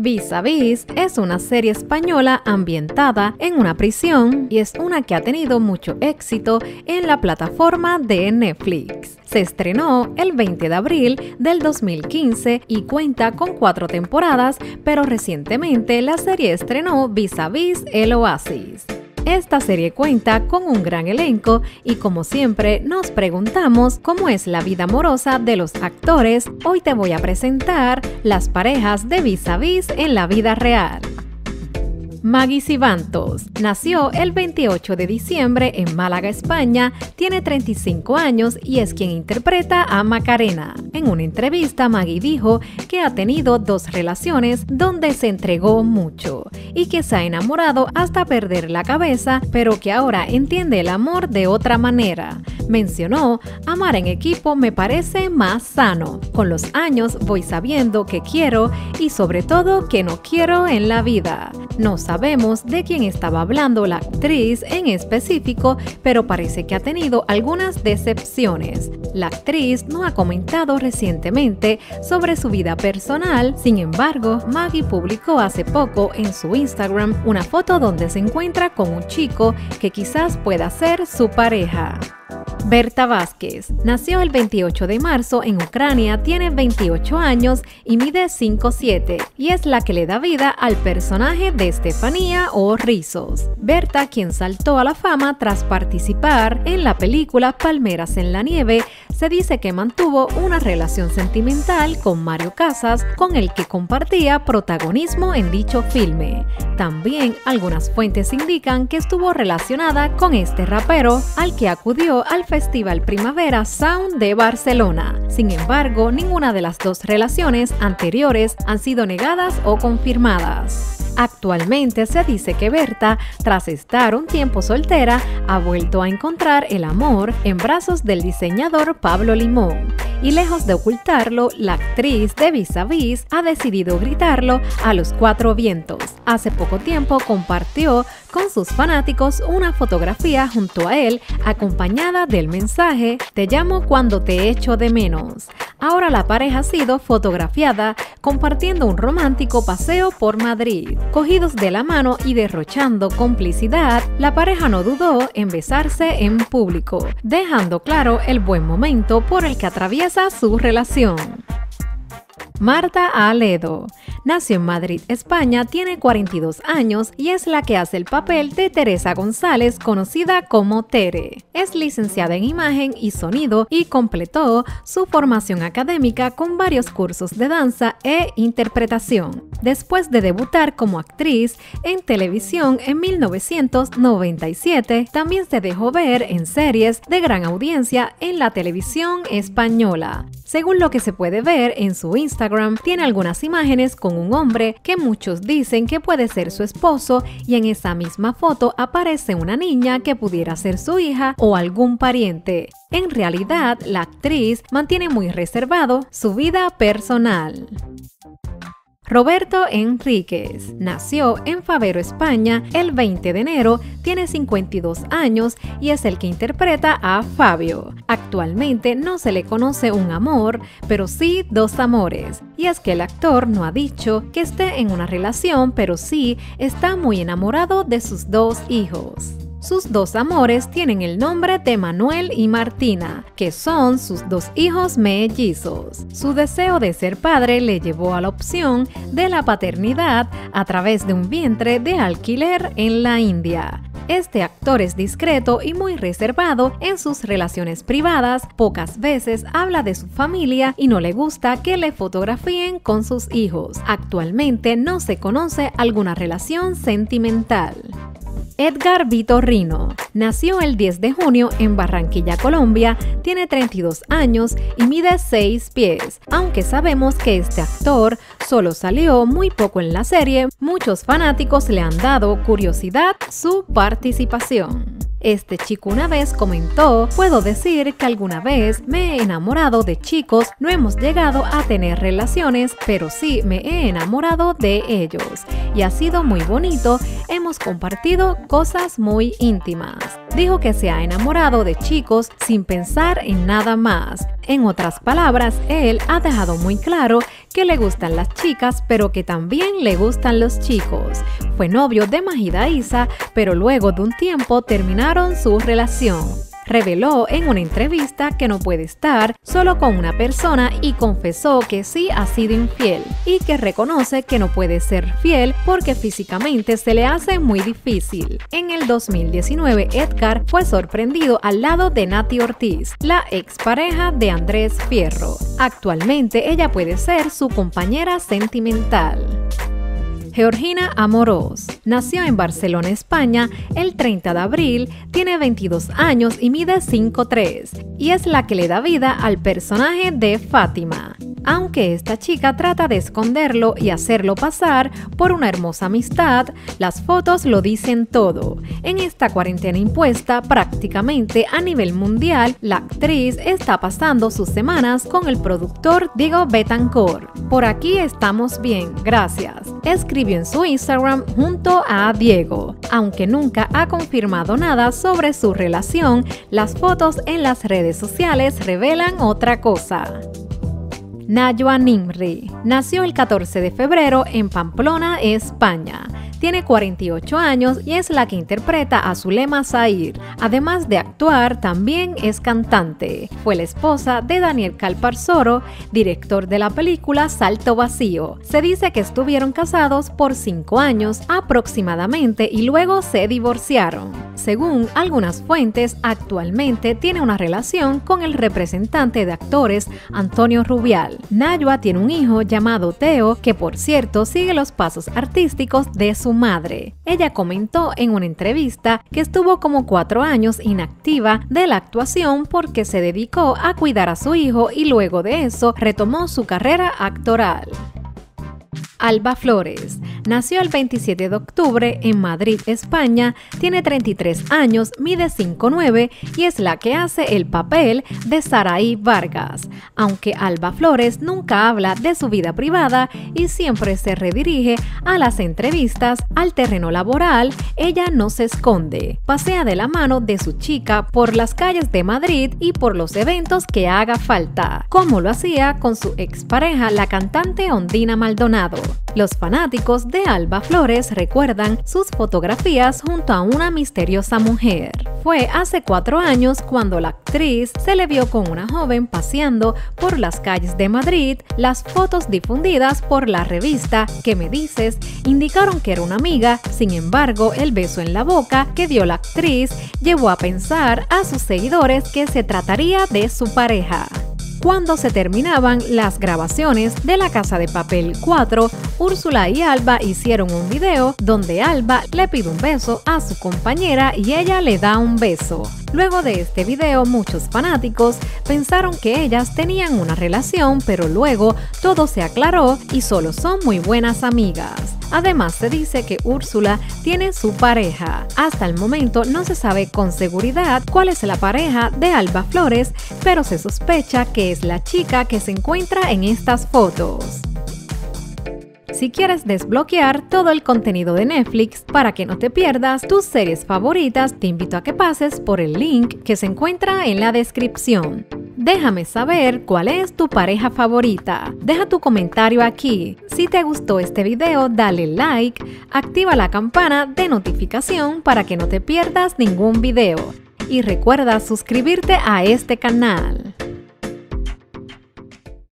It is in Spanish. Vis a Vis es una serie española ambientada en una prisión y es una que ha tenido mucho éxito en la plataforma de Netflix. Se estrenó el 20 de abril del 2015 y cuenta con 4 temporadas, pero recientemente la serie estrenó Vis a Vis el Oasis. Esta serie cuenta con un gran elenco y, como siempre, nos preguntamos cómo es la vida amorosa de los actores. Hoy te voy a presentar las parejas de Vis a Vis en la vida real. Maggie Civantos nació el 28 de diciembre en Málaga, España, tiene 35 años y es quien interpreta a Macarena. En una entrevista, Maggie dijo que ha tenido 2 relaciones donde se entregó mucho y que se ha enamorado hasta perder la cabeza, pero que ahora entiende el amor de otra manera. Mencionó: amar en equipo me parece más sano. Con los años voy sabiendo qué quiero y sobre todo qué no quiero en la vida. No sabemos de quién estaba hablando la actriz en específico, pero parece que ha tenido algunas decepciones. La actriz no ha comentado recientemente sobre su vida personal. Sin embargo, Maggie publicó hace poco en su Instagram una foto donde se encuentra con un chico que quizás pueda ser su pareja. Berta Vázquez nació el 28 de marzo en Ucrania, tiene 28 años y mide 5'7" y es la que le da vida al personaje de Estefanía o Rizos. Berta, quien saltó a la fama tras participar en la película Palmeras en la nieve, se dice que mantuvo una relación sentimental con Mario Casas, con el que compartía protagonismo en dicho filme. También algunas fuentes indican que estuvo relacionada con este rapero, al que acudió al Festival Primavera Sound de Barcelona. Sin embargo, ninguna de las 2 relaciones anteriores han sido negadas o confirmadas. Actualmente se dice que Berta, tras estar un tiempo soltera, ha vuelto a encontrar el amor en brazos del diseñador Pablo Limón. Y lejos de ocultarlo, la actriz de Vis a Vis ha decidido gritarlo a los 4 vientos. Hace poco tiempo compartió con sus fanáticos una fotografía junto a él, acompañada del mensaje: "Te llamo cuando te echo de menos". Ahora la pareja ha sido fotografiada compartiendo un romántico paseo por Madrid. Cogidos de la mano y derrochando complicidad, la pareja no dudó en besarse en público, dejando claro el buen momento por el que atraviesa su relación. Marta Aledo nació en Madrid, España, tiene 42 años y es la que hace el papel de Teresa González, conocida como Tere. Es licenciada en imagen y sonido y completó su formación académica con varios cursos de danza e interpretación, después de debutar como actriz en televisión en 1997. También se dejó ver en series de gran audiencia en la televisión española. Según lo que se puede ver en su Instagram, tiene algunas imágenes con un hombre que muchos dicen que puede ser su esposo, y en esa misma foto aparece una niña que pudiera ser su hija o algún pariente. En realidad, la actriz mantiene muy reservado su vida personal. Roberto Enríquez nació en Fabero, España, el 20 de enero, tiene 52 años y es el que interpreta a Fabio. Actualmente no se le conoce un amor, pero sí 2 amores. Y es que el actor no ha dicho que esté en una relación, pero sí está muy enamorado de sus 2 hijos. Sus 2 amores tienen el nombre de Manuel y Martina, que son sus 2 hijos mellizos. Su deseo de ser padre le llevó a la opción de la paternidad a través de un vientre de alquiler en la India. Este actor es discreto y muy reservado en sus relaciones privadas, pocas veces habla de su familia y no le gusta que le fotografíen con sus hijos. Actualmente no se conoce alguna relación sentimental. Édgar Vittorino nació el 10 de junio en Barranquilla, Colombia, tiene 32 años y mide 6 pies. Aunque sabemos que este actor solo salió muy poco en la serie, muchos fanáticos le han dado curiosidad su participación. Este chico una vez comentó: "Puedo decir que alguna vez me he enamorado de chicos, no hemos llegado a tener relaciones, pero sí me he enamorado de ellos y ha sido muy bonito, hemos compartido cosas muy íntimas". Dijo que se ha enamorado de chicos sin pensar en nada más. En otras palabras, él ha dejado muy claro que le gustan las chicas pero que también le gustan los chicos. Fue novio de Magda Isa, pero luego de un tiempo terminaron su relación. Reveló en una entrevista que no puede estar solo con una persona y confesó que sí ha sido infiel y que reconoce que no puede ser fiel porque físicamente se le hace muy difícil. En el 2019, Édgar fue sorprendido al lado de Nati Ortiz, la expareja de Andrés Fierro. Actualmente ella puede ser su compañera sentimental. Georgina Amorós nació en Barcelona, España, el 30 de abril, tiene 22 años y mide 5'3", y es la que le da vida al personaje de Fátima. Aunque esta chica trata de esconderlo y hacerlo pasar por una hermosa amistad, las fotos lo dicen todo. En esta cuarentena impuesta prácticamente a nivel mundial, la actriz está pasando sus semanas con el productor Diego Betancourt. Por aquí estamos bien, gracias, escribió en su Instagram junto a Diego. Aunque nunca ha confirmado nada sobre su relación, las fotos en las redes sociales revelan otra cosa. Najwa Nimri nació el 14 de febrero en Pamplona, España. Tiene 48 años y es la que interpreta a Zulema Zair. Además de actuar, también es cantante. Fue la esposa de Daniel Calparzoro, director de la película Salto Vacío. Se dice que estuvieron casados por 5 años aproximadamente y luego se divorciaron. Según algunas fuentes, actualmente tiene una relación con el representante de actores Antonio Rubial. Najwa tiene un hijo llamado Teo, que por cierto sigue los pasos artísticos de su madre. Ella comentó en una entrevista que estuvo como 4 años inactiva de la actuación porque se dedicó a cuidar a su hijo y luego de eso retomó su carrera actoral. Alba Flores nació el 27 de octubre en Madrid, España, tiene 33 años, mide 5'9" y es la que hace el papel de Saraí Vargas. Aunque Alba Flores nunca habla de su vida privada y siempre se redirige a las entrevistas al terreno laboral, ella no se esconde. Pasea de la mano de su chica por las calles de Madrid y por los eventos que haga falta, como lo hacía con su expareja, la cantante Ondina Maldonado. Los fanáticos de Alba Flores recuerdan sus fotografías junto a una misteriosa mujer. Fue hace 4 años cuando la actriz se le vio con una joven paseando por las calles de Madrid. Las fotos difundidas por la revista ¿Qué me dices? Indicaron que era una amiga. Sin embargo, el beso en la boca que dio la actriz llevó a pensar a sus seguidores que se trataría de su pareja. Cuando se terminaban las grabaciones de La Casa de Papel 4, Úrsula y Alba hicieron un video donde Alba le pide un beso a su compañera y ella le da un beso. Luego de este video, muchos fanáticos pensaron que ellas tenían una relación, pero luego todo se aclaró y solo son muy buenas amigas. Además, se dice que Úrsula tiene su pareja. Hasta el momento no se sabe con seguridad cuál es la pareja de Alba Flores, pero se sospecha que es la chica que se encuentra en estas fotos. Si quieres desbloquear todo el contenido de Netflix para que no te pierdas tus series favoritas, te invito a que pases por el link que se encuentra en la descripción. Déjame saber cuál es tu pareja favorita. Deja tu comentario aquí. Si te gustó este video, dale like, activa la campana de notificación para que no te pierdas ningún video. Y recuerda suscribirte a este canal.